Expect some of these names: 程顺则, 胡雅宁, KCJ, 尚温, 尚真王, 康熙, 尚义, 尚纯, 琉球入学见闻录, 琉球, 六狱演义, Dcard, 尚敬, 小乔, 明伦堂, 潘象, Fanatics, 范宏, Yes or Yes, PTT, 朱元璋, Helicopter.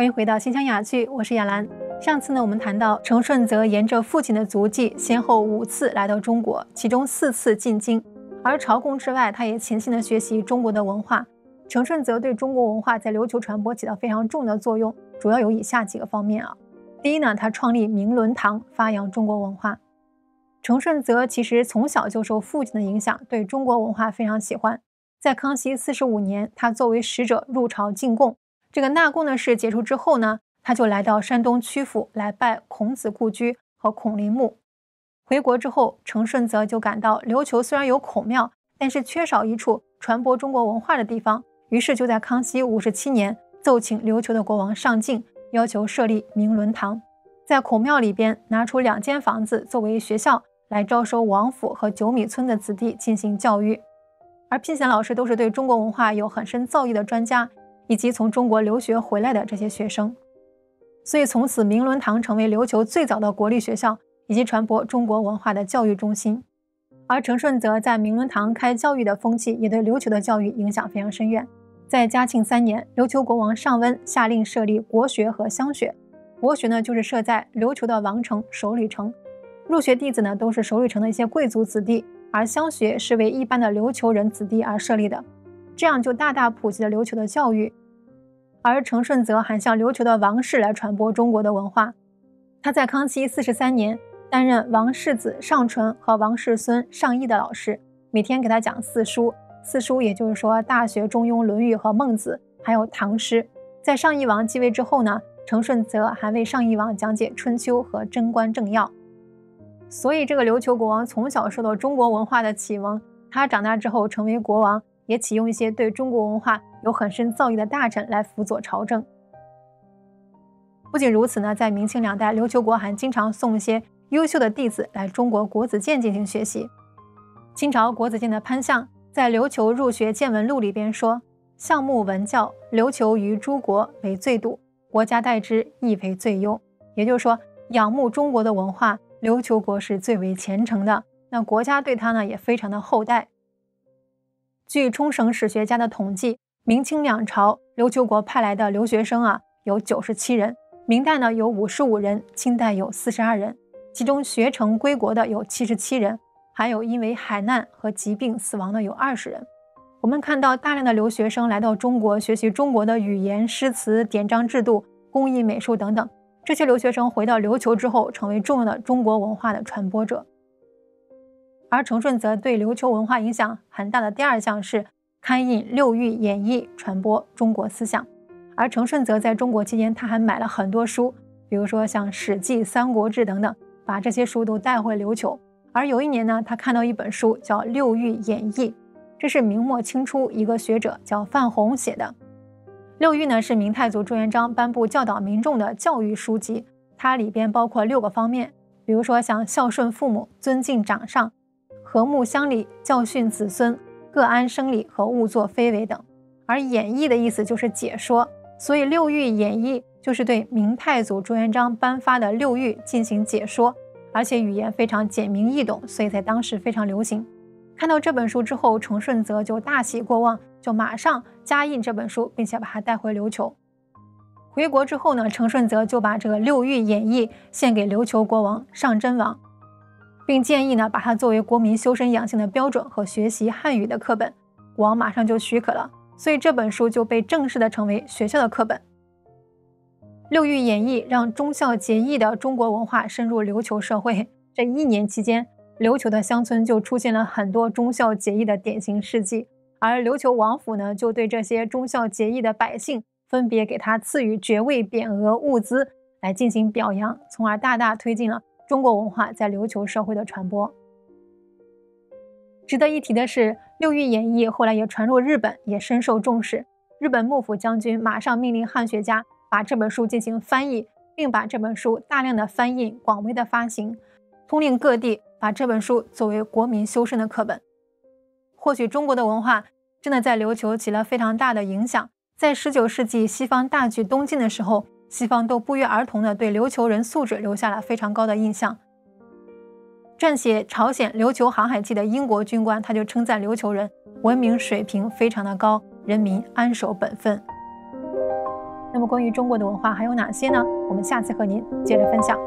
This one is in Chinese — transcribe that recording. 欢迎回到新乡雅聚，我是雅兰。上次呢，我们谈到程顺则沿着父亲的足迹，先后5次来到中国，其中4次进京。而朝贡之外，他也潜心的学习中国的文化。程顺则对中国文化在琉球传播起到非常重要的作用，主要有以下几个方面啊。第一呢，他创立明伦堂，发扬中国文化。程顺则其实从小就受父亲的影响，对中国文化非常喜欢。在康熙45年，他作为使者入朝进贡。这个纳贡的事结束之后呢，他就来到山东曲阜来拜孔子故居和孔林墓。回国之后，程顺则就感到琉球虽然有孔庙，但是缺少一处传播中国文化的地方，于是就在康熙57年奏请琉球的国王上敬，要求设立明伦堂，在孔庙里边拿出2间房子作为学校，来招收王府和9米村的子弟进行教育。而聘贤老师都是对中国文化有很深造诣的专家，以及从中国留学回来的这些学生，所以从此明伦堂成为琉球最早的国立学校以及传播中国文化的教育中心。而程顺则在明伦堂开教育的风气也对琉球的教育影响非常深远。在嘉庆3年，琉球国王尚温下令设立国学和乡学。国学呢，就是设在琉球的王城首里城，入学弟子呢都是首里城的一些贵族子弟，而乡学是为一般的琉球人子弟而设立的，这样就大大普及了琉球的教育。而程顺则还向琉球的王室来传播中国的文化。他在康熙43年担任王世子尚纯和王世孙尚义的老师，每天给他讲4书，4书也就是说《大学》《中庸》《论语》和《孟子》，还有唐诗。在尚义王继位之后呢，程顺则还为尚义王讲解《春秋》和《贞观政要》。所以这个琉球国王从小受到中国文化的启蒙，他长大之后成为国王，也启用一些对中国文化有很深造诣的大臣来辅佐朝政。不仅如此呢，在明清2代，琉球国还经常送一些优秀的弟子来中国国子监进行学习。清朝国子监的潘象在《琉球入学见闻录》里边说：“项目文教，琉球于诸国为最笃，国家待之亦为最优。”也就是说，仰慕中国的文化，琉球国是最为虔诚的，那国家对他呢也非常的厚待。据冲绳史学家的统计，明清2朝琉球国派来的留学生啊有97人，明代呢有55人，清代有42人，其中学成归国的有77人，还有因为海难和疾病死亡的有20人。我们看到大量的留学生来到中国学习中国的语言、诗词、典章制度、工艺美术等等，这些留学生回到琉球之后成为重要的中国文化的传播者。而程顺则对琉球文化影响很大的第二项是刊印6狱演义，传播中国思想。而程顺则在中国期间，他还买了很多书，比如说像《史记》《三国志》等等，把这些书都带回琉球。而有一年呢，他看到一本书叫《6狱演义》，这是明末清初一个学者叫范宏写的。六狱呢是明太祖朱元璋颁布教导民众的教育书籍，它里边包括6个方面，比如说像孝顺父母、尊敬长上、和睦乡里、教训子孙、各安生理和勿作非为等。而演义的意思就是解说，所以6狱演义就是对明太祖朱元璋颁发的6狱进行解说，而且语言非常简明易懂，所以在当时非常流行。看到这本书之后，程顺则就大喜过望，就马上加印这本书，并且把它带回琉球。回国之后呢，程顺则就把这个6狱演义献给琉球国王尚真王，并建议呢把它作为国民修身养性的标准和学习汉语的课本，国王马上就许可了，所以这本书就被正式的成为学校的课本。6狱演义让忠孝节义的中国文化深入琉球社会，这1年期间，琉球的乡村就出现了很多忠孝节义的典型事迹，而琉球王府呢就对这些忠孝节义的百姓分别给他赐予爵位、匾额、物资来进行表扬，从而大大推进了中国文化在琉球社会的传播。值得一提的是，6狱演义后来也传入日本，也深受重视。日本幕府将军马上命令汉学家把这本书进行翻译，并把这本书大量的翻印，广为的发行，通令各地把这本书作为国民修身的课本。或许中国的文化真的在琉球起了非常大的影响。在19世纪西方大举东进的时候，西方都不约而同地对琉球人素质留下了非常高的印象。撰写朝鲜琉球航海记的英国军官，他就称赞琉球人文明水平非常的高，人民安守本分。那么关于中国的文化还有哪些呢？我们下次和您接着分享。